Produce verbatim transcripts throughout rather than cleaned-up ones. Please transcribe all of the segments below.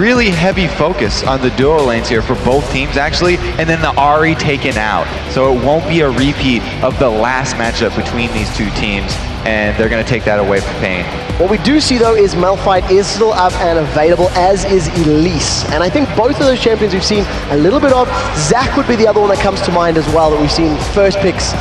really heavy focus on the duo lanes here for both teams, actually, and then the Ahri taken out. So it won't be a repeat of the last matchup between these two teams, and they're going to take that away from Pain. What we do see, though, is Malphite is still up and available, as is Elise. And I think both of those champions we've seen a little bit of. Zac would be the other one that comes to mind as well that we've seen first picks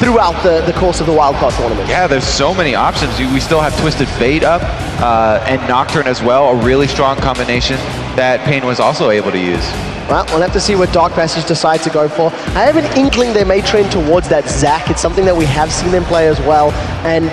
throughout the, the course of the wildcard tournament. Yeah, there's so many options. We still have Twisted Fate up uh, and Nocturne as well, a really strong combination that Pain was also able to use. Well, we'll have to see what Dark Passage decide to go for. I have an inkling they may trend towards that Zac. It's something that we have seen them play as well. And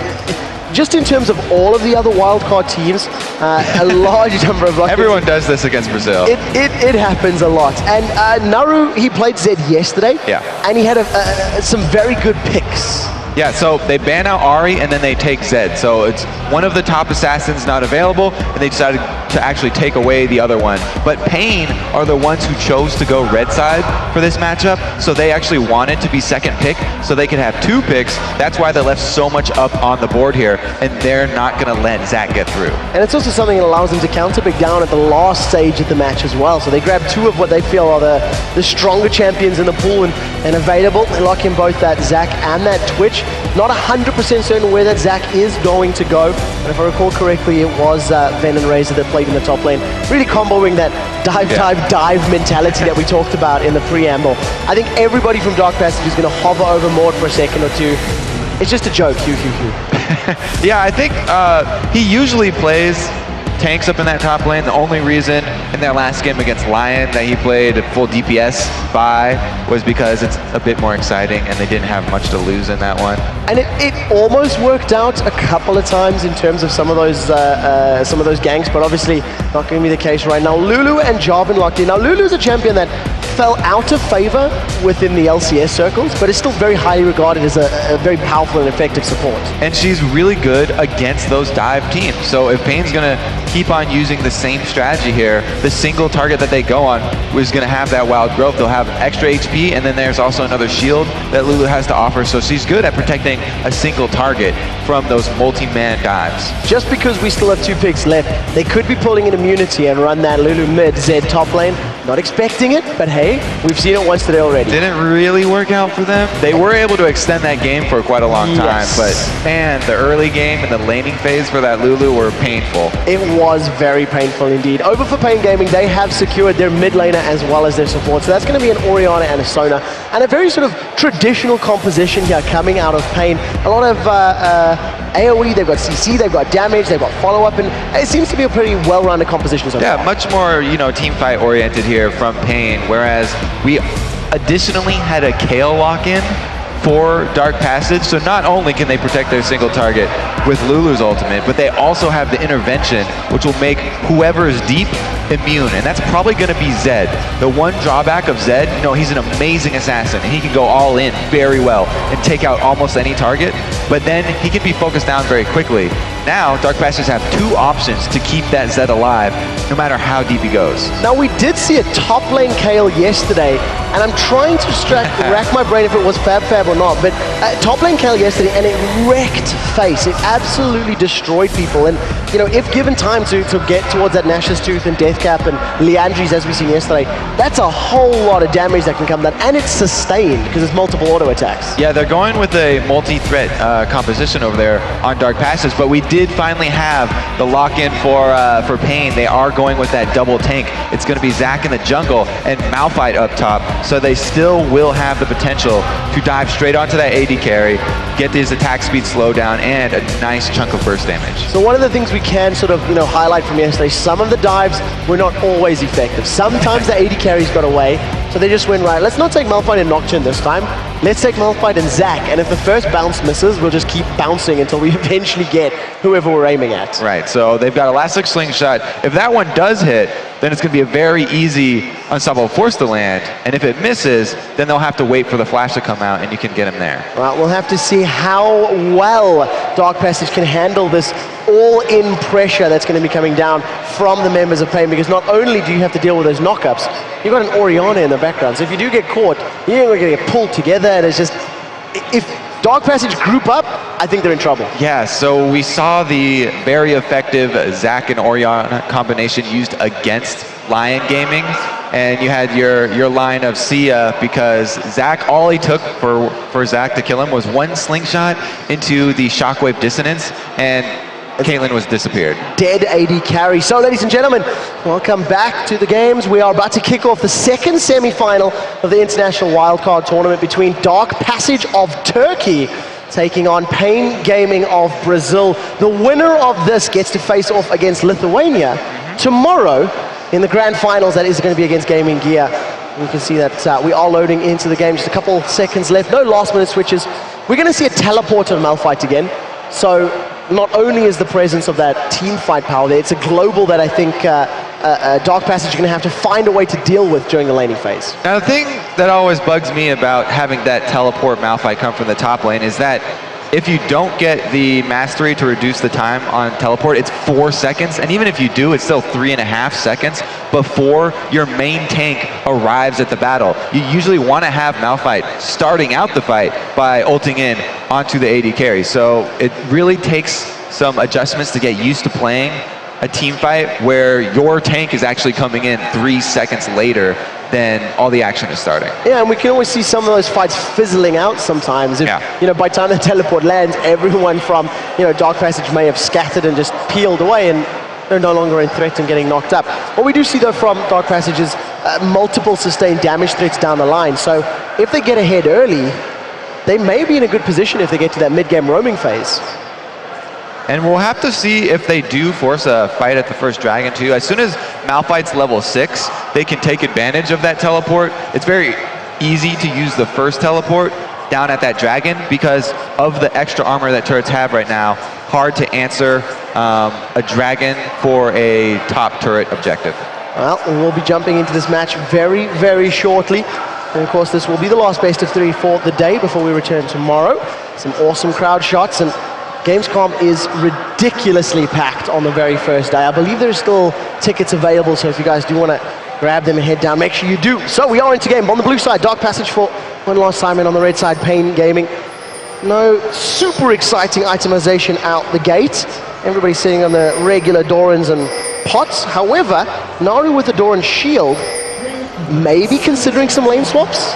just in terms of all of the other wildcard teams, uh, a large number of... Everyone teams. Does this against Brazil. It, it, it happens a lot. And uh, Naru, he played Zed yesterday. Yeah. And he had a, a, some very good picks. Yeah, so they ban out Ahri and then they take Zed. So it's one of the top assassins not available, and they decided to actually take away the other one. But Pain are the ones who chose to go red side for this matchup, so they actually wanted to be second pick, so they could have two picks. That's why they left so much up on the board here, and they're not going to let Zac get through. And it's also something that allows them to counter pick down at the last stage of the match as well. So they grab two of what they feel are the, the stronger champions in the pool and, and available. They lock in both that Zac and that Twitch. Not one hundred percent certain where that Zac is going to go, but if I recall correctly, it was uh, Ven and Razor that played in the top lane, really comboing that dive, yeah. dive, dive mentality that we talked about in the preamble. I think everybody from Dark Passage is going to hover over Mord for a second or two. It's just a joke, Q, Q, Q. Yeah, I think uh, he usually plays tanks up in that top lane. The only reason in that last game against Lion that he played full D P S by was because it's a bit more exciting and they didn't have much to lose in that one. And it, it almost worked out a couple of times in terms of some of those uh, uh, some of those ganks, but obviously not going to be the case right now. Lulu and Jarvan locked in. Now Lulu's a champion that fell out of favor within the L C S circles, but is still very highly regarded as a, a very powerful and effective support. And she's really good against those dive teams. So if Pain's going to keep on using the same strategy here, the single target that they go on is going to have that Wild Growth. They'll have extra H P, and then there's also another shield that Lulu has to offer. So she's good at protecting a single target from those multi-man dives. Just because we still have two picks left, they could be pulling an immunity and run that Lulu mid, Zed top lane. Not expecting it, but hey, we've seen it once today already. Didn't really work out for them. They were able to extend that game for quite a long time, yes. But man, the early game and the laning phase for that Lulu were painful. It was very painful indeed. Over for Pain Gaming, they have secured their mid laner as well as their support, so that's going to be an Orianna and a Sona, and a very sort of traditional composition here coming out of Pain. A lot of uh, uh, AoE, they've got C C, they've got damage, they've got follow-up, and it seems to be a pretty well-rounded composition so far. Yeah, much more, you know, teamfight oriented here from Pain, whereas we additionally had a Kayle lock-in for Dark Passage, so not only can they protect their single target with Lulu's ultimate, but they also have the intervention, which will make whoever is deep immune, and that's probably going to be Zed. The one drawback of Zed, you know, he's an amazing assassin, and he can go all in very well and take out almost any target, but then he can be focused down very quickly. Now, Dark Passage have two options to keep that Zed alive, no matter how deep he goes. Now, we did see a top lane Kayle yesterday, and I'm trying to rack my brain if it was FabFab or not, but uh, top lane Kayle yesterday, and it wrecked face. It absolutely destroyed people, and, you know, if given time to, to get towards that Nash's Tooth and Death Cap and Leandri's, as we've seen yesterday, that's a whole lot of damage that can come down, and it's sustained because it's multiple auto attacks. Yeah, they're going with a multi-threat uh, composition over there on Dark Passage, but we did finally have the lock-in for uh, for Pain. They are going with that double tank. It's going to be Zac in the jungle and Malphite up top, so they still will have the potential to dive straight onto that A D carry, get these attack speed slow down, and a nice chunk of burst damage. So one of the things we can sort of, you know, highlight from yesterday, some of the dives were not always effective. Sometimes the A D carries got away, so they just went, right, let's not take Malphite and Nocturne this time. Let's take Malphite and Zac, and if the first bounce misses, we'll just keep bouncing until we eventually get whoever we're aiming at. Right, so they've got Elastic Slingshot. If that one does hit, then it's going to be a very easy Unstoppable Force to land, and if it misses, then they'll have to wait for the flash to come out, and you can get him there. Well, we'll have to see how well Dark Passage can handle this all-in pressure that's going to be coming down from the members of Pain, because not only do you have to deal with those knockups, you've got an Orianna in the background, so if you do get caught, you're going to get pulled together, and it's just, if Dark Passage group up, I think they're in trouble. Yeah, so we saw the very effective Zac and Orianna combination used against Lion Gaming. And you had your, your line of Sia, because Zac, all he took for, for Zac to kill him was one slingshot into the Shockwave Dissonance, and Caitlyn was disappeared. Dead A D carry. So ladies and gentlemen, welcome back to the games. We are about to kick off the second semi-final of the International Wildcard Tournament between Dark Passage of Turkey taking on Pain Gaming of Brazil. The winner of this gets to face off against Lithuania tomorrow in the grand finals. That is going to be against Gaming Gear. You can see that uh, we are loading into the game. Just a couple seconds left. No last minute switches. We're going to see a teleport on Malphite again. So not only is the presence of that team fight power there, it's a global that I think uh, uh, Dark Passage are going to have to find a way to deal with during the laning phase. Now the thing that always bugs me about having that teleport Malphite come from the top lane is that if you don't get the mastery to reduce the time on teleport, it's four seconds. And even if you do, it's still three and a half seconds before your main tank arrives at the battle. You usually want to have Malphite starting out the fight by ulting in onto the A D carry. So it really takes some adjustments to get used to playing a team fight where your tank is actually coming in three seconds later than all the action is starting. Yeah, and we can always see some of those fights fizzling out sometimes. If, yeah. You know, by the time the teleport lands, everyone from, you know, Dark Passage may have scattered and just peeled away, and they're no longer in threat and getting knocked up. What we do see, though, from Dark Passage is uh, multiple sustained damage threats down the line. So if they get ahead early, they may be in a good position if they get to that mid-game roaming phase. And we'll have to see if they do force a fight at the first dragon too. As soon as Malphite's level six, they can take advantage of that teleport. It's very easy to use the first teleport down at that dragon because of the extra armor that turrets have right now. Hard to answer um, a dragon for a top turret objective. Well, we'll be jumping into this match very, very shortly. And of course, this will be the last best of three for the day before we return tomorrow. Some awesome crowd shots, and Gamescom is ridiculously packed on the very first day. I believe there's still tickets available, so if you guys do want to grab them and head down, make sure you do. So we are into game. On the blue side, Dark Passage for one last time, and on the red side, Pain Gaming. No super exciting itemization out the gate. Everybody's sitting on the regular Doran's and pots. However, Naru with the Doran's Shield, maybe considering some lane swaps.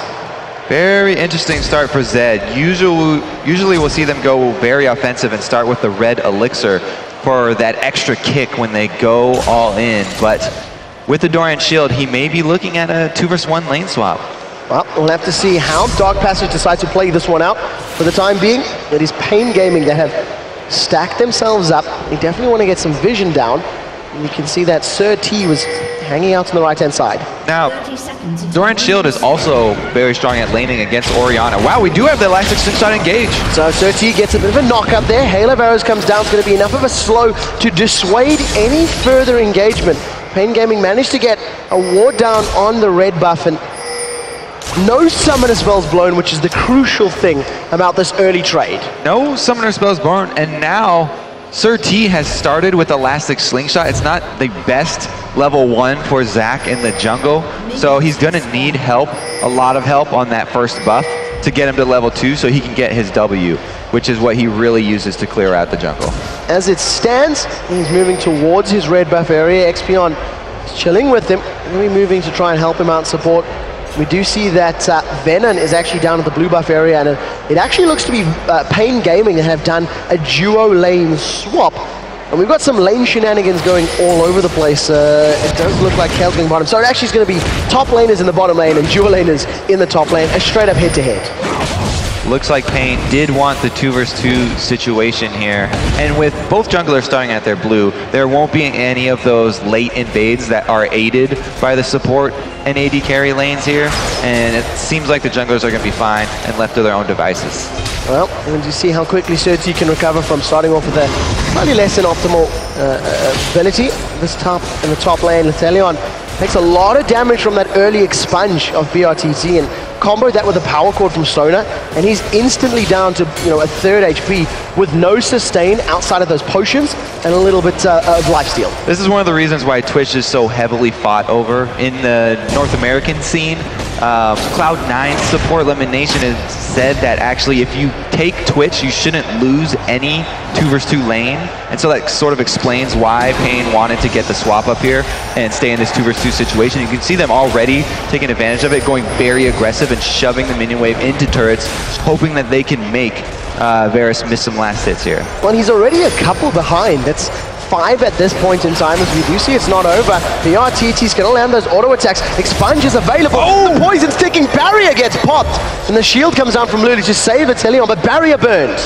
Very interesting start for Zed. Usually, usually we'll see them go very offensive and start with the red elixir for that extra kick when they go all in. But with the Doran's Shield, he may be looking at a two versus one lane swap. Well, we'll have to see how Dark Passage decides to play this one out. For the time being, it is Pain Gaming that have stacked themselves up. They definitely want to get some vision down. And you can see that SirT was hanging out on the right-hand side. Now, Doran's Shield is also very strong at laning against Orianna. Wow, we do have the Elastic Slingshot engaged. So SirT gets a bit of a knock up there. Hail of Arrows comes down. It's going to be enough of a slow to dissuade any further engagement. Pain Gaming managed to get a ward down on the red buff, and no summoner spells blown, which is the crucial thing about this early trade. No summoner spells blown, and now SirT has started with Elastic Slingshot. It's not the best level one for Zac in the jungle, so he's going to need help, a lot of help on that first buff to get him to level two so he can get his W, which is what he really uses to clear out the jungle. As it stands, he's moving towards his red buff area. Expunge is chilling with him. We're moving to try and help him out in support. We do see that uh, Venom is actually down at the blue buff area, and it actually looks to be uh, Pain Gaming that have done a duo lane swap. And we've got some lane shenanigans going all over the place. Uh, it does look like Kale's going bottom. So it actually is going to be top laners in the bottom lane and duo laners in the top lane, a straight up head to head. Looks like Pain did want the two versus two situation here. And with both junglers starting at their blue, there won't be any of those late invades that are aided by the support and A D carry lanes here, and it seems like the junglers are going to be fine and left to their own devices. Well, and you see how quickly SirT can recover from starting off with a slightly less than optimal uh, ability. This top in the top lane, Natellion takes a lot of damage from that early expunge of brTT, and combo that with a power cord from Sona, and he's instantly down to, you know, a third H P with no sustain outside of those potions and a little bit uh, of lifesteal. This is one of the reasons why Twitch is so heavily fought over in the North American scene, uh, Cloud nine's support elimination has said that actually if you take Twitch, you shouldn't lose any two versus two lane. And so that sort of explains why Pain wanted to get the swap up here and stay in this two versus two situation. You can see them already taking advantage of it, going very aggressive and shoving the minion wave into turrets, hoping that they can make uh, Varus miss some last hits here. Well, he's already a couple behind. That's five at this point in time, as we do see it's not over. The R T T's gonna land those auto attacks. Expunge is available. Oh! The poison sticking barrier gets popped, and the shield comes down from Lulu to save Natellion, but barrier burned.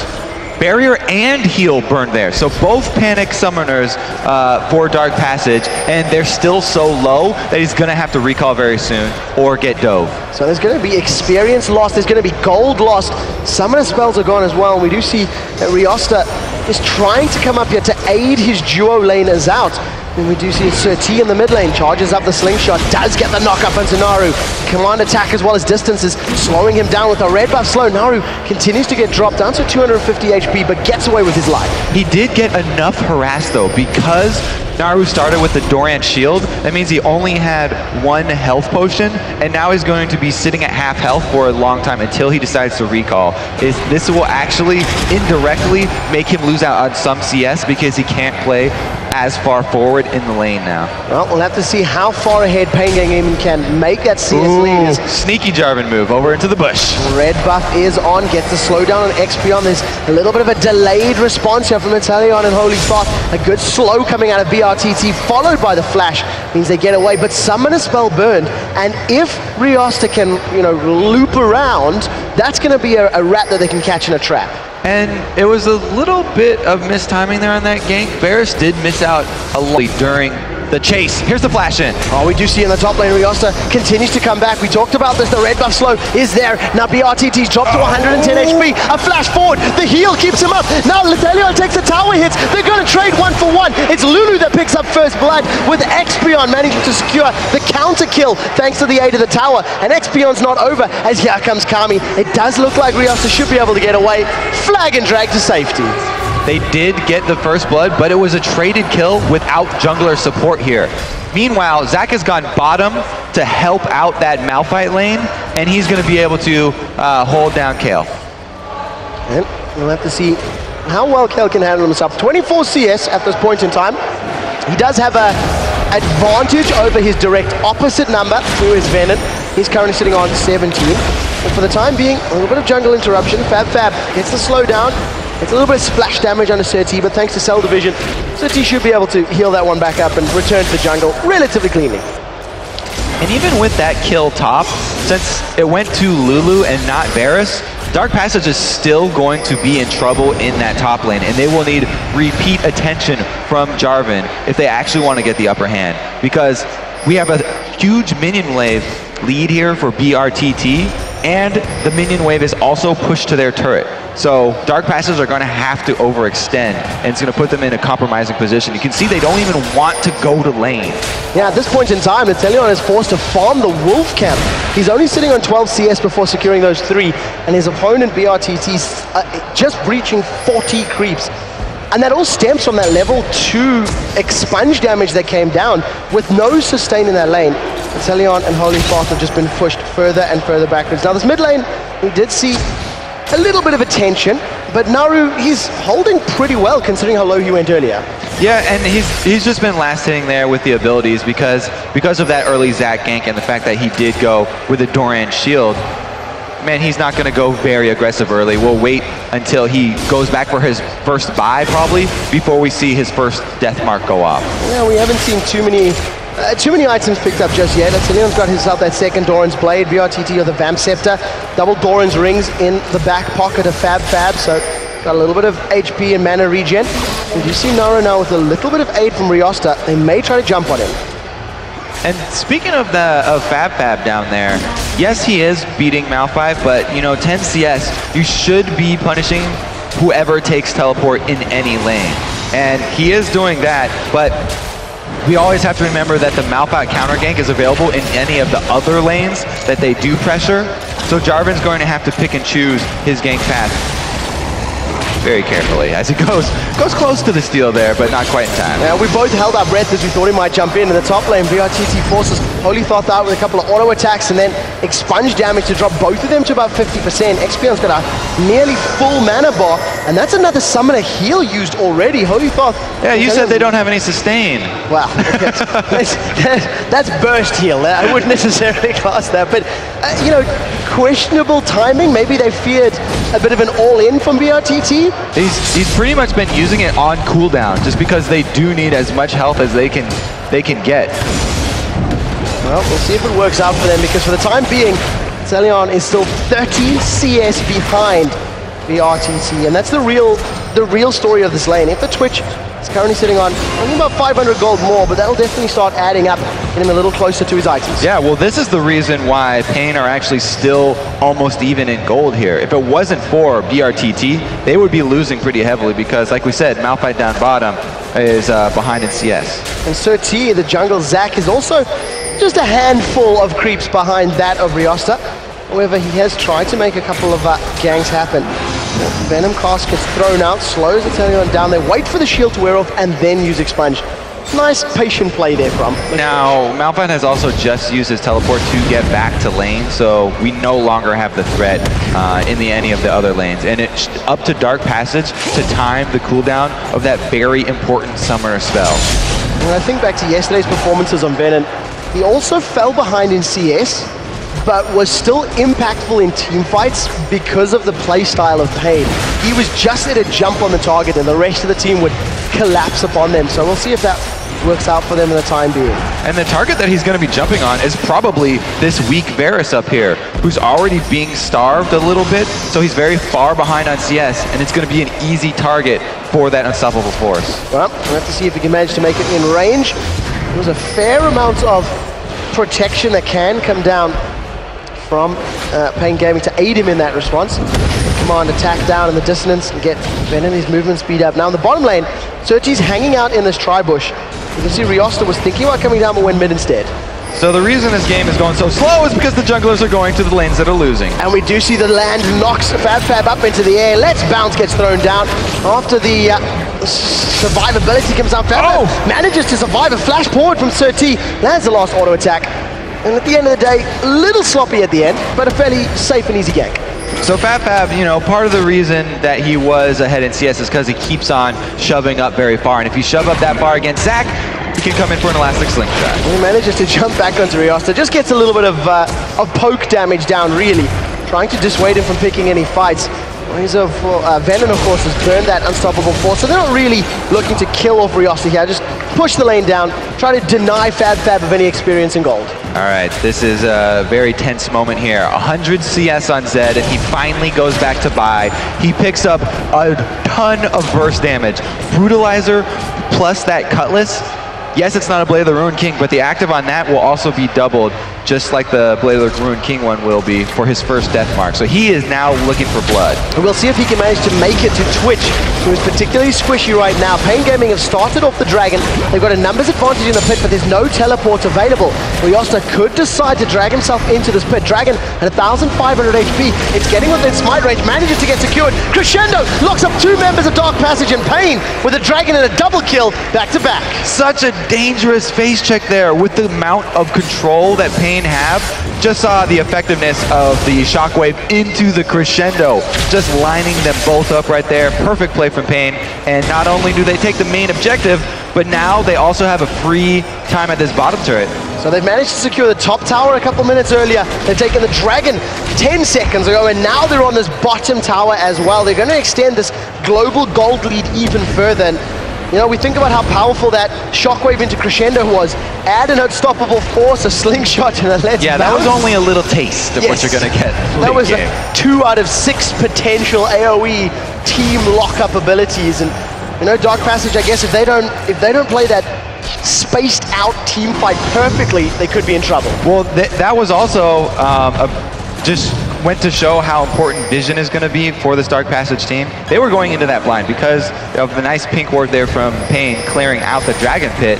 Barrier and heal burned there. So both panic summoners uh, for Dark Passage, and they're still so low that he's gonna have to recall very soon or get dove. So there's gonna be experience lost, there's gonna be gold lost. Summoner spells are gone as well, and we do see that ReostA is trying to come up here to aid his duo laners out. And we do see SirT in the mid lane, charges up the slingshot, does get the knock up onto Naru. Command attack as well as distances, slowing him down with a red buff slow. Naru continues to get dropped down to two hundred fifty H P, but gets away with his life. He did get enough harass though, because Naru started with the Doran's Shield. That means he only had one health potion, and now he's going to be sitting at half health for a long time until he decides to recall. Is this will actually indirectly make him lose out on some C S because he can't play as far forward in the lane now. Well, we'll have to see how far ahead Pain Gaming can make that C S Ooh, lead. Sneaky Jarvan move over into the bush. Red buff is on, gets the slowdown on Expion. There's a little bit of a delayed response here from Natellion and Holythoth. A good slow coming out of B R T T, followed by the flash, means they get away, but summoner spell burned. And if ReostA can, you know, loop around, that's gonna be a, a rat that they can catch in a trap. And it was a little bit of mistiming there on that gank. Varus did miss out a lot during the chase. Here's the flash in. Oh, we do see in the top lane, ReostA continues to come back. We talked about this, the red buff slow is there. Now B R T T's dropped to one hundred ten H P, a flash forward, the heal keeps him up. Now Natellion takes the tower hits, they're gonna trade one for one. It's Lulu that picks up first blood, with Expion managing to secure the counter kill thanks to the aid of the tower. And Expion's not over, as here comes Kami. It does look like ReostA should be able to get away. Flag and drag to safety. They did get the first blood, but it was a traded kill without jungler support here. Meanwhile, Zac has gone bottom to help out that Malphite lane, and he's going to be able to uh, hold down Kayle. And we'll have to see how well Kayle can handle himself. twenty-four C S at this point in time. He does have an advantage over his direct opposite number through his Venom. He's currently sitting on seventeen. But for the time being, a little bit of jungle interruption. FabFab gets the slowdown. It's a little bit of splash damage under SirT, but thanks to Cell Division, SirT should be able to heal that one back up and return to the jungle relatively cleanly. And even with that kill top, since it went to Lulu and not Varus, Dark Passage is still going to be in trouble in that top lane, and they will need repeat attention from Jarvan if they actually want to get the upper hand, because we have a huge minion wave lead here for B R T T, and the minion wave is also pushed to their turret. So Dark Passage are going to have to overextend, and it's going to put them in a compromising position. You can see they don't even want to go to lane. Yeah, at this point in time, Natellion is forced to farm the wolf camp. He's only sitting on twelve C S before securing those three, and his opponent B R T T's uh, just breaching forty creeps. And that all stems from that level two expunge damage that came down with no sustain in that lane. Natellion and Holythoth have just been pushed further and further backwards. Now this mid lane, we did see a little bit of attention, but Naru, he's holding pretty well considering how low he went earlier. Yeah, and he's he's just been last hitting there with the abilities because because of that early Zac gank and the fact that he did go with a Doran's Shield. Man, he's not going to go very aggressive early. We'll wait until he goes back for his first buy, probably, before we see his first Death Mark go off. Yeah, we haven't seen too many uh, too many items picked up just yet. Natalion's got himself that second Doran's Blade, B R T T or the Vamp Scepter. Double Doran's Rings in the back pocket of FabFab, so got a little bit of H P and mana regen. And you see Naru now with a little bit of aid from ReostA. They may try to jump on him. And speaking of the of FabFab down there, yes, he is beating Malphite, but you know, ten C S, you should be punishing whoever takes teleport in any lane, and he is doing that. But we always have to remember that the Malphite counter gank is available in any of the other lanes that they do pressure. So Jarvan's going to have to pick and choose his gank path. very carefully as it goes goes close to the steal there, but not quite in time. Yeah, we both held our breath as we thought he might jump in. In the top lane, brTT forces Holythoth out with a couple of auto attacks and then Expunge damage to drop both of them to about fifty percent. Expeon's got a nearly full mana bar, and that's another summoner heal used already. Holythoth... Yeah, you said they don't have any sustain. Wow. That's, that's, that's burst heal. I wouldn't necessarily class that, but, uh, you know, questionable timing. Maybe they feared a bit of an all-in from brTT. He's, he's pretty much been using it on cooldown, just because they do need as much health as they can, they can get. Well, we'll see if it works out for them, because for the time being, Natellion is still thirty C S behind brTT, and that's the real, the real story of this lane. If the Twitch is currently sitting on about five hundred gold more, but that'll definitely start adding up, getting him a little closer to his items. Yeah, well, this is the reason why Pain are actually still almost even in gold here. If it wasn't for brTT, they would be losing pretty heavily because, like we said, Malphite down bottom is uh, behind in C S. And SirT, the jungle, Zac, is also just a handful of creeps behind that of ReostA. However, he has tried to make a couple of uh, gangs happen. Venom Cast gets thrown out, slows Natellion down there, wait for the shield to wear off, and then use Expunge. Nice patient play there from. Now, Malphite has also just used his teleport to get back to lane, so we no longer have the threat uh, in the any of the other lanes. And it's up to Dark Passage to time the cooldown of that very important summoner spell. When I think back to yesterday's performances on Venom, he also fell behind in C S, but was still impactful in teamfights because of the playstyle of Pain. He was just at a jump on the target and the rest of the team would collapse upon them. So we'll see if that works out for them in the time being. And the target that he's going to be jumping on is probably this weak Varus up here, who's already being starved a little bit, so he's very far behind on C S, and it's going to be an easy target for that Unstoppable Force. Well, we'll have to see if he can manage to make it in range. There was a fair amount of protection that can come down from uh, Pain Gaming to aid him in that response. Command attack down in the dissonance and get Venom his movement speed up. Now in the bottom lane, SirT's hanging out in this tri-bush. You can see ReostA was thinking about coming down but went mid instead. So the reason this game is going so slow is because the junglers are going to the lanes that are losing. And we do see the land knocks FabFab up into the air. Let's Bounce gets thrown down after the uh, survivability comes out. FabFab oh. manages to survive a flash forward from SirT. Lands the last auto attack. And at the end of the day, a little sloppy at the end, but a fairly safe and easy gank. So FabFab, you know, part of the reason that he was ahead in C S is because he keeps on shoving up very far. And if you shove up that far against Zac, he can come in for an Elastic Slingshot. He manages to jump back onto ReostA. Just gets a little bit of, uh, of poke damage down, really. Trying to dissuade him from picking any fights. He's a, uh, Venom, of course, has burned that Unstoppable Force, so they're not really looking to kill off ReostA here. Just push the lane down, try to deny FabFab of any experience in gold. All right, this is a very tense moment here. one hundred C S on Zed, and he finally goes back to buy. He picks up a ton of burst damage. Brutalizer plus that Cutlass. Yes, it's not a Blade of the Ruined King, but the active on that will also be doubled, just like the Blade of the Ruined King one will be for his first Death Mark. So he is now looking for blood. And we'll see if he can manage to make it to Twitch, who is particularly squishy right now. Pain Gaming have started off the Dragon. They've got a numbers advantage in the pit, but there's no teleports available. ReostA could decide to drag himself into this pit. Dragon at one thousand five hundred H P. It's getting within its might range, manages to get secured. Crescendo locks up two members of Dark Passage and Pain with a Dragon and a double kill back to back. Such a dangerous face check there with the amount of control that Pain have. Just saw the effectiveness of the Shockwave into the Crescendo, just lining them both up right there. Perfect play from Pain, and not only do they take the main objective, but now they also have a free time at this bottom turret. So they've managed to secure the top tower a couple minutes earlier. They've taken the Dragon ten seconds ago, and now they're on this bottom tower as well. They're going to extend this global gold lead even further. And you know, we think about how powerful that Shockwave into Crescendo was. Add an Unstoppable Force, a Slingshot, and a Let's Yeah, bounce. That was only a little taste of yes. what you're going to get. That was a two out of six potential AoE team lock-up abilities. And, you know, Dark Passage, I guess, if they don't, if they don't play that spaced-out team fight perfectly, they could be in trouble. Well, th that was also um, a just... went to show how important vision is going to be for this Dark Passage team. They were going into that blind because of the nice pink ward there from Pain, clearing out the Dragon Pit.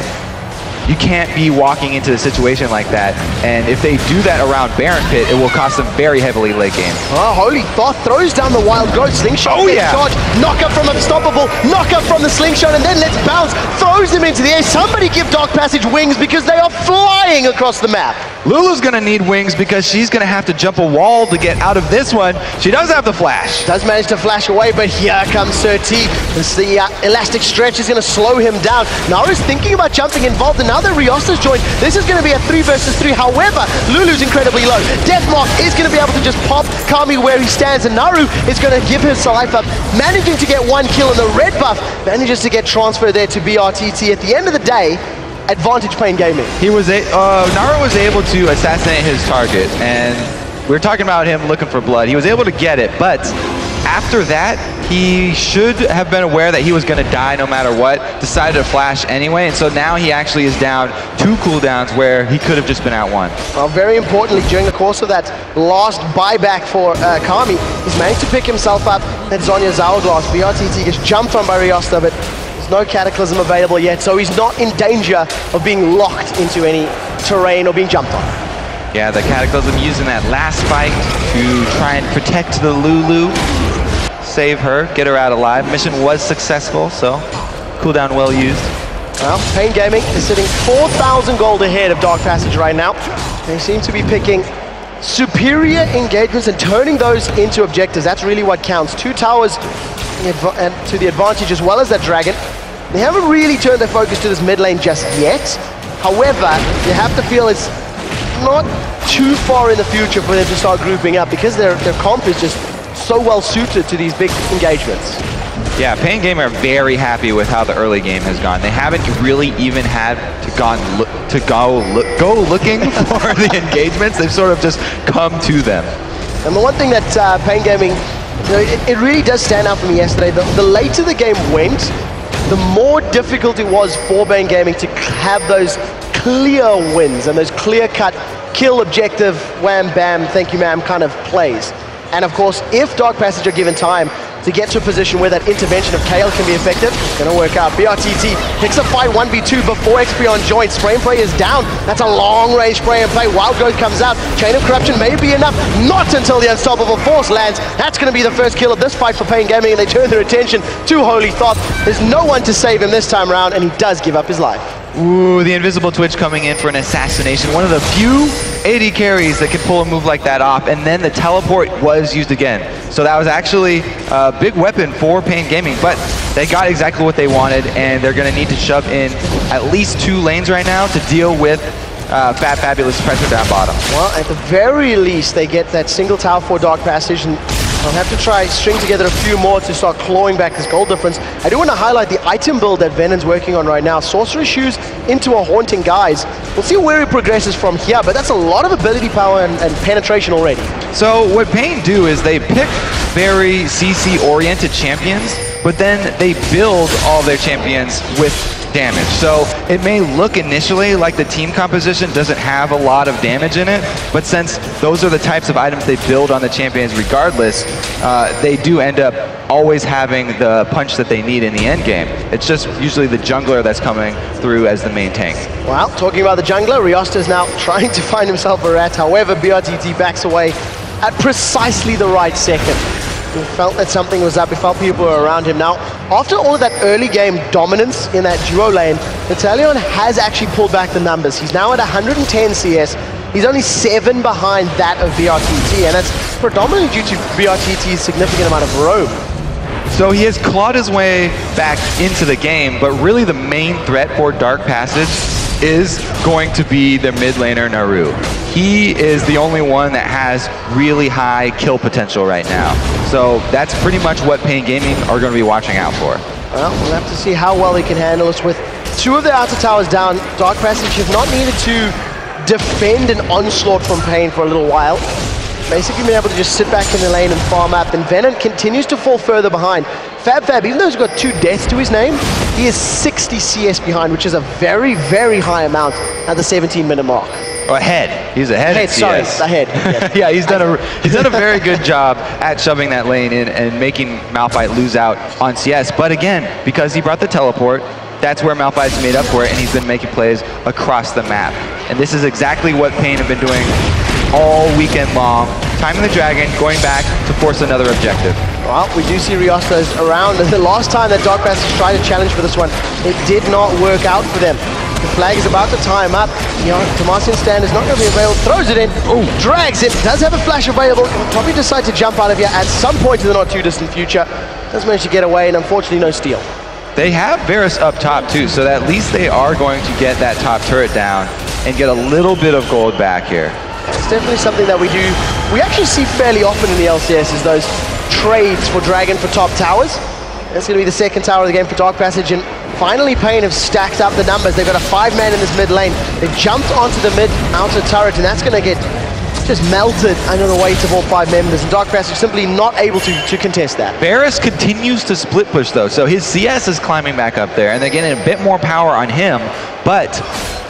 You can't be walking into a situation like that. And if they do that around Baron Pit, it will cost them very heavily late game. Oh, Holythoth throws down the Wild Growth Slingshot. Oh, yeah. Dodge, knock up from Unstoppable, knock up from the Slingshot, and then let's bounce. Throws him into the air. Somebody give Dark Passage wings because they are flying across the map. Lulu's going to need wings because she's going to have to jump a wall to get out of this one. She does have the flash. Does manage to flash away, but here comes SirT. The uh, elastic stretch is going to slow him down. Naru's thinking about jumping involved. Another ReostA's joined. This is going to be a three versus three. However, Lulu's incredibly low. Death Mark is going to be able to just pop Kami where he stands, and Naru is going to give his life up, managing to get one kill, and the red buff manages to get transferred there to brTT. At the end of the day, advantage Pain Gaming. He was a uh, Naru was able to assassinate his target, and we were talking about him looking for blood. He was able to get it, but after that, he should have been aware that he was going to die no matter what, decided to flash anyway, and so now he actually is down two cooldowns where he could have just been out one. Well, very importantly, during the course of that last buyback for uh, Kami, he's managed to pick himself up at Zhonya's Hourglass. brTT gets jumped on by ReostA, but there's no Cataclysm available yet, so he's not in danger of being locked into any terrain or being jumped on. Yeah, the Cataclysm using that last spike to try and protect the Lulu, save her, get her out alive. Mission was successful, so cooldown well used. Well, Pain Gaming is sitting four thousand gold ahead of Dark Passage right now. They seem to be picking superior engagements and turning those into objectives. That's really what counts. Two towers and to the advantage as well as that dragon. They haven't really turned their focus to this mid lane just yet. However, you have to feel it's not too far in the future for them to start grouping up because their, their comp is just so well suited to these big engagements. Yeah, Pain Gaming are very happy with how the early game has gone. They haven't really even had to, gone look, to go, look, go looking for the engagements. They've sort of just come to them. And the one thing that uh, Pain Gaming, you know, it, it really does stand out for me yesterday, the, the later the game went, the more difficult it was for Pain Gaming to have those clear wins and those clear-cut kill objective, wham, bam, thank you, ma'am kind of plays. And of course, if Dark Passage are given time to get to a position where that intervention of Kayle can be effective, it's going to work out. brTT picks a fight one v two before Expunge joins. Spray and Play is down. That's a long-range Spray and Play. Wild Growth comes out. Chain of Corruption may be enough. Not until the Unstoppable Force lands. That's going to be the first kill of this fight for Pain Gaming, and they turn their attention to Holythoth. There's no one to save him this time around, and he does give up his life. Ooh, the Invisible Twitch coming in for an assassination. One of the few A D carries that can pull a move like that off, and then the teleport was used again. So that was actually a big weapon for Pain Gaming, but they got exactly what they wanted, and they're going to need to shove in at least two lanes right now to deal with uh, Fat Fabulous pressure down bottom. Well, at the very least, they get that single tower for Dark Passage, and I'll have to try string together a few more to start clawing back this gold difference. I do want to highlight the item build that Venon's working on right now. Sorcerer Shoes into a Haunting Guise. We'll see where he progresses from here, but that's a lot of ability power and, and penetration already. So what Pain do is they pick very C C-oriented champions, but then they build all their champions with damage. So it may look initially like the team composition doesn't have a lot of damage in it, but since those are the types of items they build on the champions regardless, uh, they do end up always having the punch that they need in the end game. It's just usually the jungler that's coming through as the main tank. Well, talking about the jungler, ReostA is now trying to find himself a rat. However, brTT backs away at precisely the right second. He felt that something was up, he felt people were around him. Now, after all of that early game dominance in that duo lane, Natellion has actually pulled back the numbers. He's now at one hundred ten C S. He's only seven behind that of brTT, and that's predominantly due to brTT's significant amount of roam. So he has clawed his way back into the game, but really the main threat for Dark Passage is going to be the mid laner Naru. He is the only one that has really high kill potential right now. So that's pretty much what Pain Gaming are going to be watching out for. Well, we'll have to see how well he can handle us with two of the outer towers down. Dark Passage have not needed to defend an onslaught from Pain for a little while. Basically been able to just sit back in the lane and farm up, and Venom continues to fall further behind. FabFab, even though he's got two deaths to his name, he is sixty C S behind, which is a very, very high amount at the seventeen minute mark. Or ahead. He's ahead of C S. Sorry, ahead. Yeah, yeah, he's done a he's done a very good job at shoving that lane in and making Malphite lose out on C S. But again, because he brought the teleport, That's where Malphite's made up for it, and he's been making plays across the map. And this is exactly what Pain have been doing all weekend long. Timing the Dragon, going back to force another objective. Well, we do see ReostA's around. The last time that Dark Passage tried to challenge for this one, it did not work out for them. The flag is about to time up. You know, Tomasian's stand is not going to be available. Throws it in. Ooh, drags it. Does have a flash available. He'll probably decide to jump out of here at some point in the not too distant future. Does manage to get away, and unfortunately, no steal. They have Varus up top too, so at least they are going to get that top turret down and get a little bit of gold back here. It's definitely something that we do. We actually see fairly often in the L C S is those trades for Dragon for top towers. That's going to be the second tower of the game for Dark Passage, and finally Pain have stacked up the numbers. They've got a five-man in this mid lane. They jumped onto the mid-outer turret, and that's going to get just melted under the weight of all five members, and Dark Passage simply not able to, to contest that. Varus continues to split push though, so his C S is climbing back up there, and they're getting a bit more power on him, but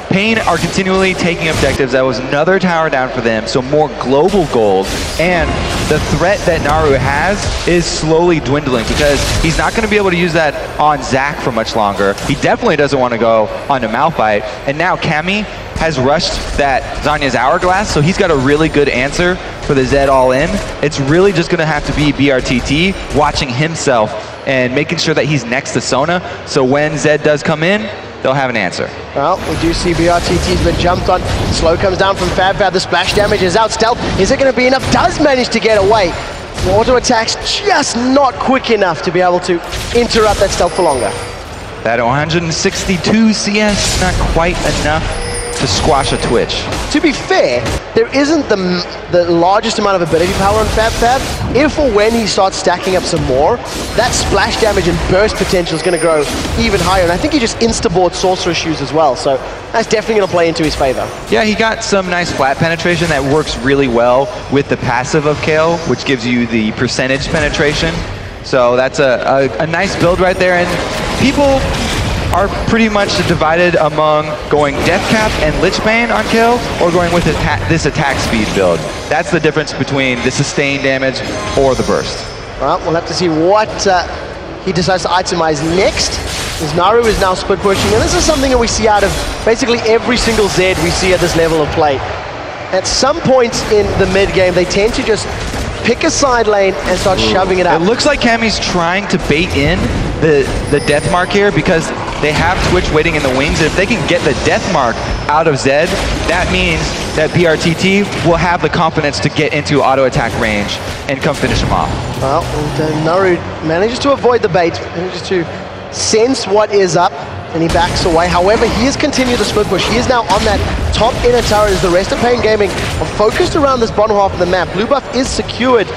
Pain are continually taking objectives. That was another tower down for them, so more global gold, and the threat that Naru has is slowly dwindling because he's not going to be able to use that on Zac for much longer. He definitely doesn't want to go onto Malphite, and now Kami has rushed that Zhonya's Hourglass, so he's got a really good answer for the Zed all-in. It's really just going to have to be brTT watching himself and making sure that he's next to Sona, so when Zed does come in, they'll have an answer. Well, we do see brTT's been jumped on. Slow comes down from FabFab. The splash damage is out. Stealth, is it going to be enough? Does manage to get away. The auto attack's just not quick enough to be able to interrupt that stealth for longer. That one hundred sixty-two C S, not quite enough to squash a Twitch. To be fair, there isn't the, the largest amount of ability power on FabFab. If or when he starts stacking up some more, that splash damage and burst potential is going to grow even higher, and I think he just insta-board Sorcerer Shoes as well, so that's definitely going to play into his favor. Yeah, he got some nice flat penetration that works really well with the passive of Kayle, which gives you the percentage penetration, so that's a, a, a nice build right there, and people are pretty much divided among going Death Cap and Lichbane on Kayle or going with this attack speed build. That's the difference between the sustained damage or the burst. Well, we'll have to see what uh, he decides to itemize next. As Naru is now split pushing, and this is something that we see out of basically every single Zed we see at this level of play. At some points in the mid game, they tend to just pick a side lane and start Ooh. shoving it out. It looks like Kami's trying to bait in the, the Death Mark here because they have Twitch waiting in the wings. If they can get the Death Mark out of Zed, that means that brTT will have the confidence to get into auto attack range and come finish him off. Well, and Naru manages to avoid the bait, manages to sense what is up, and he backs away. However, he has continued to split push. He is now on that top inner turret as the rest of Pain Gaming are focused around this bottom half of the map. Blue buff is secured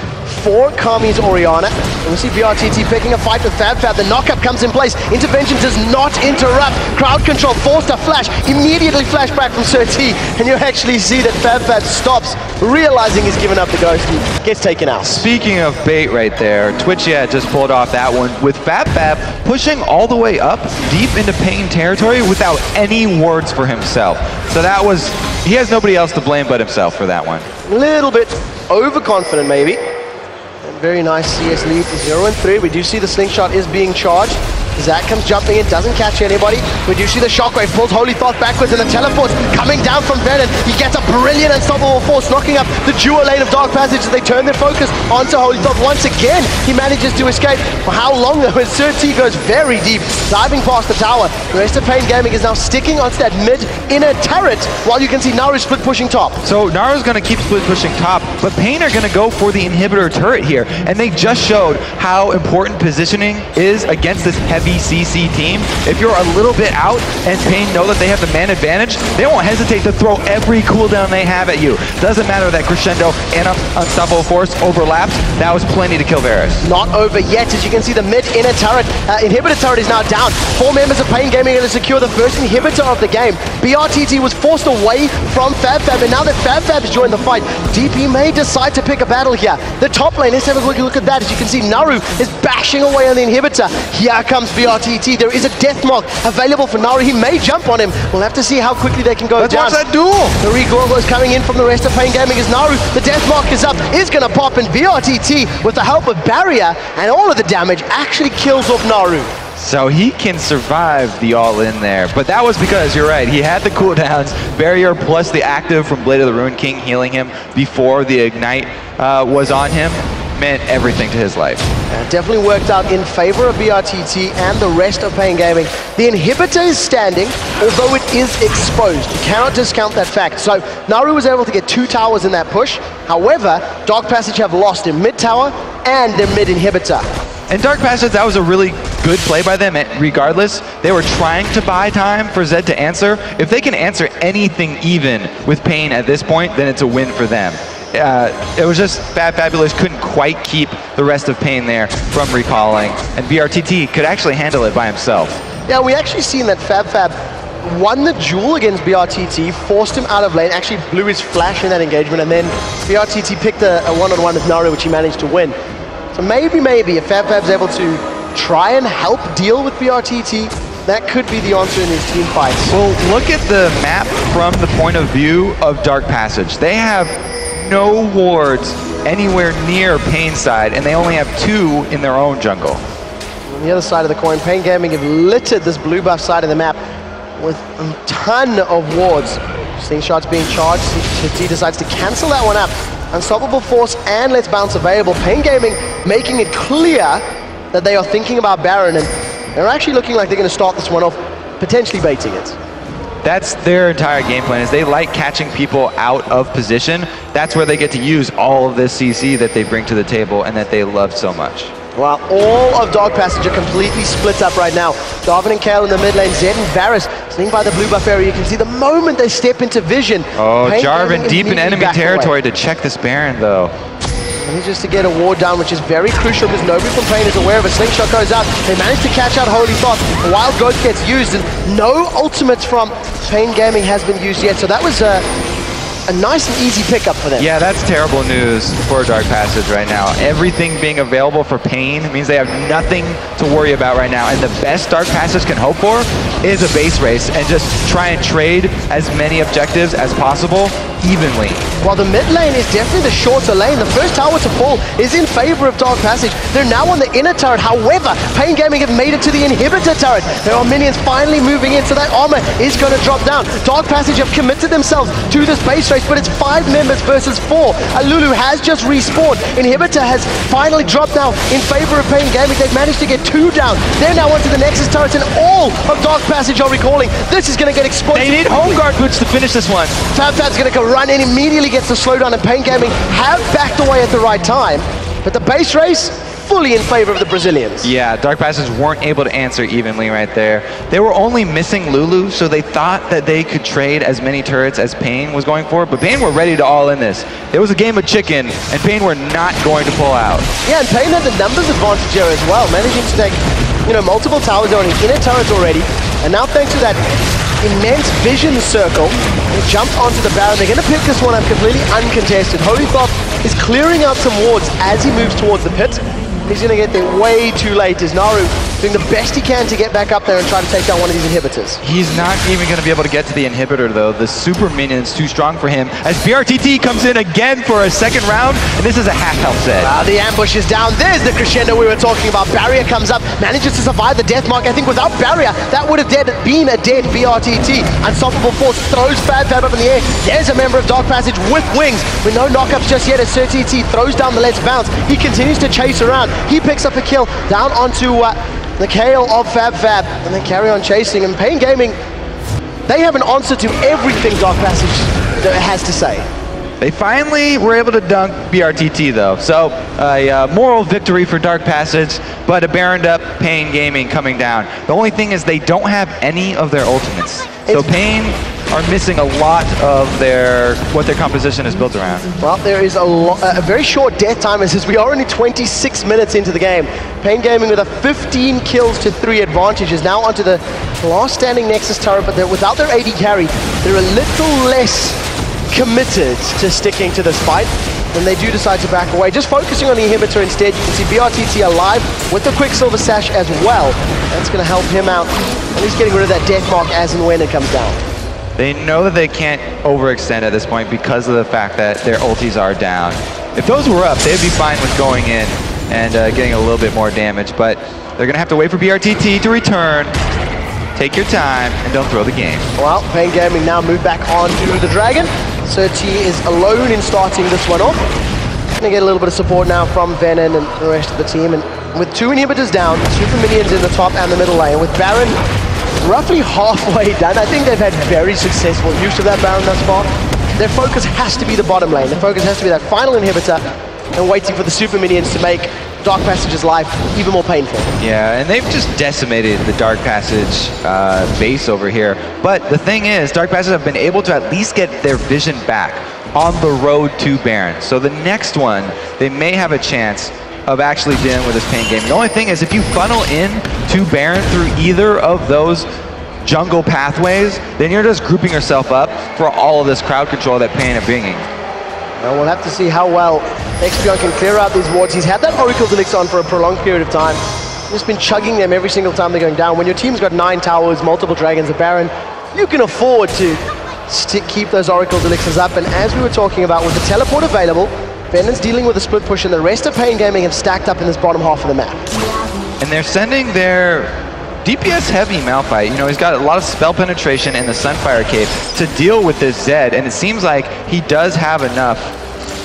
for Kami's Orianna. And we see brTT picking a fight with FabFab. The knockup comes in place. Intervention does not interrupt. Crowd control forced a flash. Immediately flashback from SirT. And you actually see that FabFab stops, realizing he's given up the ghost and gets taken out. Speaking of bait right there, Twitch yeah, just pulled off that one with FabFab pushing all the way up deep into Pain territory without any words for himself. So that was, he has nobody else to blame but himself for that one. A little bit overconfident maybe. And very nice C S lead to zero and three. We do see the slingshot is being charged. Zac comes jumping in, doesn't catch anybody. We do see the Shockwave pulls Holythoth backwards, and the teleports coming down from Venom. He gets a brilliant Unstoppable Force, knocking up the dual lane of Dark Passage as they turn their focus onto Holythoth. Once again, he manages to escape. For how long though? And SirT goes very deep, diving past the tower. The rest of Pain Gaming is now sticking onto that mid-inner turret, while you can see Naru split pushing top. So Naru's going to keep split pushing top, but Pain are going to go for the inhibitor turret here, and they just showed how important positioning is against this heavy V C C team. If you're a little bit out and Pain know that they have the man advantage, they won't hesitate to throw every cooldown they have at you. Doesn't matter that Crescendo and Unstoppable Force overlapped. That was plenty to kill Varus. Not over yet. As you can see, the mid-inner turret, uh, inhibitor turret is now down. Four members of Pain Gaming are going to secure the first inhibitor of the game. brTT was forced away from FabFab, and now that FabFab has joined the fight, D P may decide to pick a battle here. The top lane, let's have a quick look at that. As you can see, Naru is bashing away on the inhibitor. Here comes brTT. There is a Death Mark available for Naru. He may jump on him. We'll have to see how quickly they can go Let's down. Watch that duel. The re-gorgo is coming in from the rest of Pain Gaming as Naru. The Death Mark is up, is going to pop, and brTT, with the help of Barrier and all of the damage, actually kills off Naru. So he can survive the all-in there. But that was because, you're right, he had the cooldowns, barrier plus the active from Blade of the Ruined King healing him before the Ignite uh, was on him. Meant everything to his life. Uh, definitely worked out in favor of brTT and the rest of Pain Gaming. The inhibitor is standing, although it is exposed. You cannot discount that fact. So Naru was able to get two towers in that push. However, Dark Passage have lost in mid-tower and their mid-inhibitor. And Dark Passage, that was a really good play by them regardless. They were trying to buy time for Zed to answer. If they can answer anything even with Pain at this point, then it's a win for them. Uh, it was just FabFabulous couldn't quite keep the rest of Pain there from recalling, and brTT could actually handle it by himself. Yeah, we actually seen that FabFab won the duel against brTT, forced him out of lane, actually blew his flash in that engagement, and then brTT picked a one-on-one with Naru, which he managed to win. So maybe, maybe, if FabFab's able to try and help deal with brTT, that could be the answer in these team fights. Well, look at the map from the point of view of Dark Passage. They have no wards anywhere near Pain's side, and they only have two in their own jungle. On the other side of the coin, Pain Gaming have littered this blue buff side of the map with a ton of wards. Slingshot's being charged, T T decides to cancel that one up. Unstoppable Force and Let's Bounce available. Pain Gaming making it clear that they are thinking about Baron, and they're actually looking like they're going to start this one off, potentially baiting it. That's their entire game plan, is they like catching people out of position. That's where they get to use all of this C C that they bring to the table and that they love so much. Well, all of Dark Passage are completely split up right now. Jarvan and Kayle in the mid lane, Zed and Varus sitting by the blue buff area. You can see the moment they step into vision. Oh, Pain Jarvan deep in enemy territory away to check this Baron though. And just to get a ward down, which is very crucial because nobody from Pain is aware of a slingshot goes out. They manage to catch out Holythoth. Wild Growth gets used, and no ultimates from Pain Gaming has been used yet. So that was a, a nice and easy pickup for them. Yeah, that's terrible news for Dark Passage right now. Everything being available for Pain means they have nothing to worry about right now. And the best Dark Passage can hope for is a base race and just try and trade as many objectives as possible evenly. While the mid lane is definitely the shorter lane, the first tower to fall is in favor of Dark Passage. They're now on the inner turret. However, Pain Gaming have made it to the inhibitor turret. There are minions finally moving in, so that armor is going to drop down. Dark Passage have committed themselves to this base race, but it's five members versus four. Lulu has just respawned. Inhibitor has finally dropped now in favor of Pain Gaming. They've managed to get two down. They're now onto the Nexus turret, and all of Dark Passage are recalling. This is going to get exposed. They need home guard boots to finish this one. FabFab's going to go run in, immediately gets the slowdown, and Pain Gaming have backed away at the right time, but the base race fully in favor of the Brazilians. Yeah, Dark Passage weren't able to answer evenly right there. They were only missing Lulu, so they thought that they could trade as many turrets as Pain was going for, but Pain were ready to all in this. It was a game of chicken, and Pain were not going to pull out. Yeah, and Pain had the numbers advantage here as well, managing to take, you know, multiple towers on his inner turrets already, and now thanks to that immense vision circle, they jump onto the Baron. They're going to pick this one up completely uncontested. Holythoth is clearing out some wards as he moves towards the pit. He's going to get there way too late, as Naru doing the best he can to get back up there and try to take down one of these inhibitors. He's not even going to be able to get to the inhibitor though. The super minion's too strong for him, as brTT comes in again for a second round, and this is a half health set. Wow, the ambush is down. There's the crescendo we were talking about. Barrier comes up, manages to survive the death mark. I think without barrier, that would have dead, been a dead brTT. Unstoppable Force throws FabFab up in the air. There's a member of Dark Passage with wings, with no knockups just yet, as SirT throws down the Let's Bounce. He continues to chase around. He picks up a kill down onto uh, the Kayle of FabFab, and they carry on chasing, and Pain Gaming, they have an answer to everything Dark Passage has to say. They finally were able to dunk brTT though, so a uh, moral victory for Dark Passage, but a Baroned up Pain Gaming coming down. The only thing is they don't have any of their ultimates, so it's Pain are missing a lot of their what their composition is built around. Well, there is a, a very short death time, and since we are only twenty-six minutes into the game, Pain Gaming with a fifteen kills to three advantage is now onto the last standing Nexus turret, but without their A D carry, they're a little less committed to sticking to this fight. And they do decide to back away, just focusing on the inhibitor instead. You can see brTT alive with the Quicksilver Sash as well. That's going to help him out, and he's getting rid of that death mark as and when it comes down. They know that they can't overextend at this point because of the fact that their ultis are down. If those were up, they'd be fine with going in and uh, getting a little bit more damage, but They're gonna have to wait for brTT to return. Take your time and don't throw the game. Well, Pain Gaming now move back onto the Dragon. SirT is alone in starting this one off. Gonna get a little bit of support now from Venom and the rest of the team. And with two inhibitors down, super minions in the top and the middle lane. With Baron roughly halfway done, I think they've had very successful use of that Baron thus far. Their focus has to be the bottom lane. Their focus has to be that final inhibitor and waiting for the super minions to make Dark Passage's life even more painful. Yeah, and they've just decimated the Dark Passage uh, base over here. But the thing is, Dark Passage have been able to at least get their vision back on the road to Baron. So the next one, they may have a chance of actually dealing with this Pain Game. The only thing is, if you funnel in to Baron through either of those jungle pathways, then you're just grouping yourself up for all of this crowd control that Pain are bringing. Well, we'll have to see how well Expunge can clear out these wards. He's had that Oracle's Elixir on for a prolonged period of time. He's been chugging them every single time they're going down. When your team's got nine towers, multiple dragons, a Baron, you can afford to stick, keep those Oracle's Elixirs up. And as we were talking about, with the teleport available, Venom's dealing with a split push, and the rest of Pain Gaming have stacked up in this bottom half of the map. And they're sending their D P S-heavy Malphite. You know, he's got a lot of spell penetration in the Sunfire Cave to deal with this Zed, and it seems like he does have enough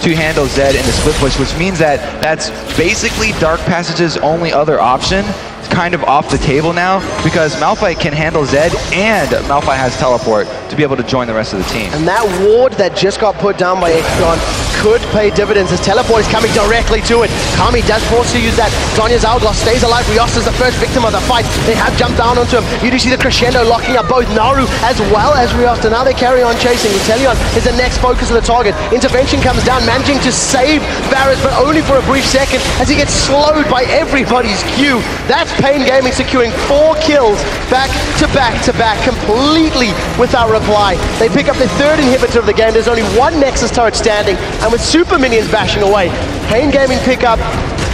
to handle Zed in the split push, which means that that's basically Dark Passage's only other option. It's kind of off the table now, because Malphite can handle Zed, and Malphite has teleport to be able to join the rest of the team. And that ward that just got put down by Expunge could pay dividends. His teleport is coming directly to it. Kami does force to use that. Zhonya's Hourglass stays alive. ReostA is the first victim of the fight. They have jumped down onto him. You do see the Crescendo locking up both Naru as well as ReostA. Now they carry on chasing. Natellion is the next focus of the target. Intervention comes down, managing to save Varus, but only for a brief second as he gets slowed by everybody's Q. That's Pain Gaming securing four kills back to back to back, completely without reply. They pick up the third inhibitor of the game. There's only one Nexus turret standing. With super minions bashing away, Pain Gaming pick up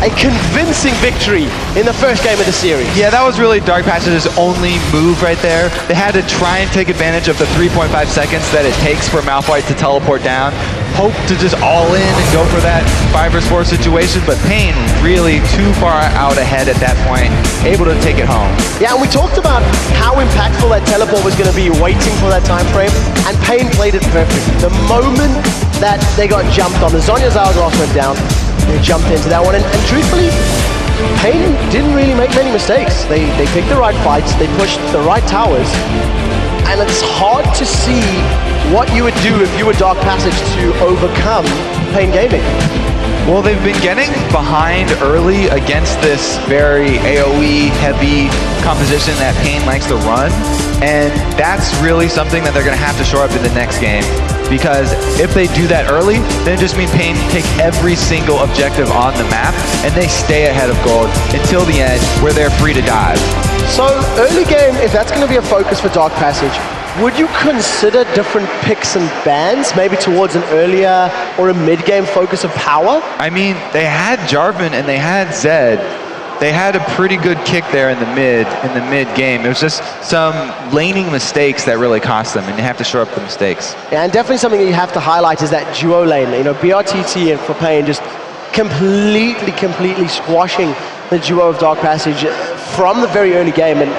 a convincing victory in the first game of the series. Yeah, that was really Dark Passage's only move right there. They had to try and take advantage of the three point five seconds that it takes for Malphite to teleport down. Hope to just all in and go for that five versus four situation, but Pain really too far out ahead at that point, able to take it home. Yeah, and we talked about how impactful that teleport was going to be waiting for that time frame, and Pain played it perfect. The moment that they got jumped on, the Zhonya's Hourglass went down, they jumped into that one, and, and truthfully, Pain didn't really make many mistakes. They, they picked the right fights, they pushed the right towers, and it's hard to see what you would do if you were Dark Passage to overcome Pain Gaming. Well, they've been getting behind early against this very AoE heavy composition that Pain likes to run, and that's really something that they're gonna have to shore up in the next game, because if they do that early, then it just means Pain take every single objective on the map and they stay ahead of gold until the end where they're free to dive. So early game, if that's gonna be a focus for Dark Passage, would you consider different picks and bans, maybe towards an earlier or a mid-game focus of power? I mean, they had Jarvan and they had Zed. They had a pretty good kick there in the mid, in the mid-game. It was just some laning mistakes that really cost them, and you have to shore up the mistakes. Yeah, and definitely something that you have to highlight is that duo lane. You know, brTT and for Pain just completely, completely squashing the duo of Dark Passage from the very early game. And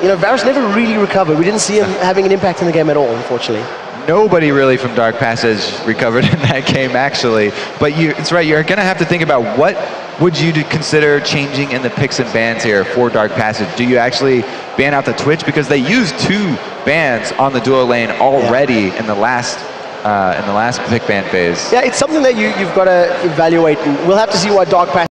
you know, Varus never really recovered. We didn't see him having an impact in the game at all, unfortunately. Nobody really from Dark Passage recovered in that game, actually. But you, it's right, you're going to have to think about what would you consider changing in the picks and bans here for Dark Passage. Do you actually ban out the Twitch? Because they used two bans on the duo lane already yeah. in the last uh, in the last pick ban phase. Yeah, it's something that you, you've got to evaluate. We'll have to see what Dark Passage